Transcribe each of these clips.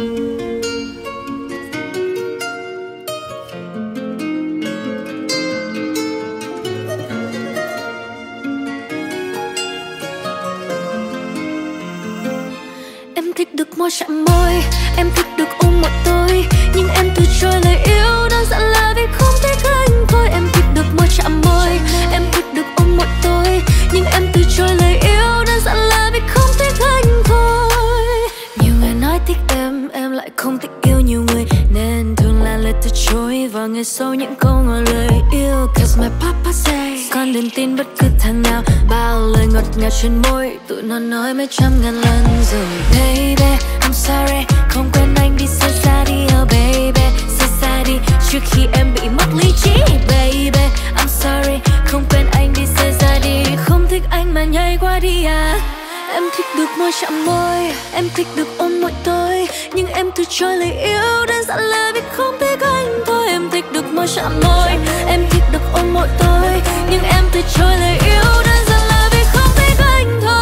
Em thích được môi chạm môi, em thích được ôm mọi tôi, nhưng em từ chối lời yêu đang dặn là vì không thích anh thôi. Em thích được môi chạm môi, em thích được ôm mọi tôi, nhưng em từ chối lời yêu đang dặn là vì không thích anh thôi. Nhiều người nói thích em lại không thích yêu nhiều người, nên thường là lời từ chối và ngày sau những câu ngỏ lời yêu. Cause my papa say, con đừng tin bất cứ thằng nào, bao lời ngọt ngào trên môi tụi nó nói mấy trăm ngàn lần rồi. Baby, I'm sorry, không quên anh đi xa xa đi, oh baby, xa xa đi trước khi em bị mất lý trí. Baby, I'm sorry, không quên anh đi xa xa đi, không thích anh mà nhảy qua đi à. Em thích được môi chạm môi, em thích được ôm môi tôi, nhưng em từ chối lời yêu đơn giản là vì không thích anh thôi. Em thích được môi chạm môi, em thích được ôm môi tôi, nhưng em từ chối lời yêu đơn giản là vì không thích anh thôi.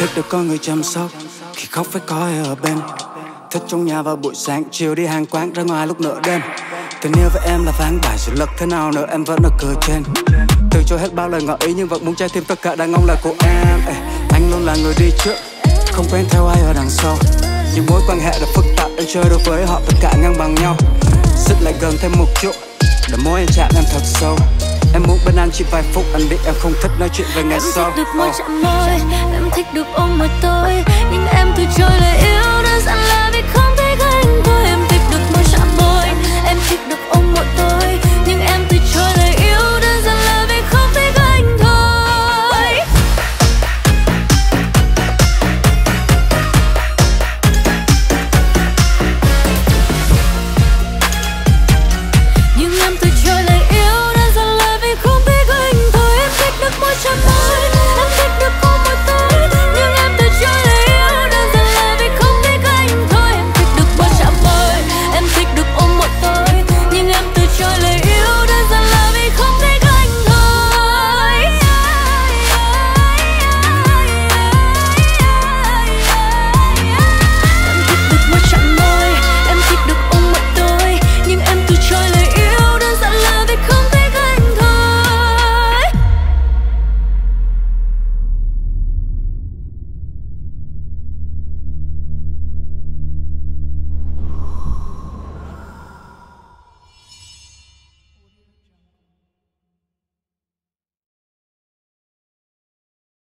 Thích được có người chăm sóc khi khóc phải có ai ở bên, thích trong nhà vào buổi sáng, chiều đi hàng quán, ra ngoài lúc nửa đêm. Tình yêu với em là ván bài sự lật thế nào nữa em vẫn ở cửa trên, từ chối hết bao lời ngỏ ý nhưng vẫn muốn trai thêm tất cả đang ngóng lời của em. Ê, anh luôn là người đi trước, không quen theo ai ở đằng sau, những mối quan hệ là phức tạp, em chơi đối với họ tất cả ngang bằng nhau. Xích lại gần thêm một chút để mối anh chạm em thật sâu, em muốn bên anh chỉ vài phút, anh biết em không thích nói chuyện về ngày sau. Em thích được môi chạm môi, em thích được ôm môi tôi, nhưng em từ chối lời yêu.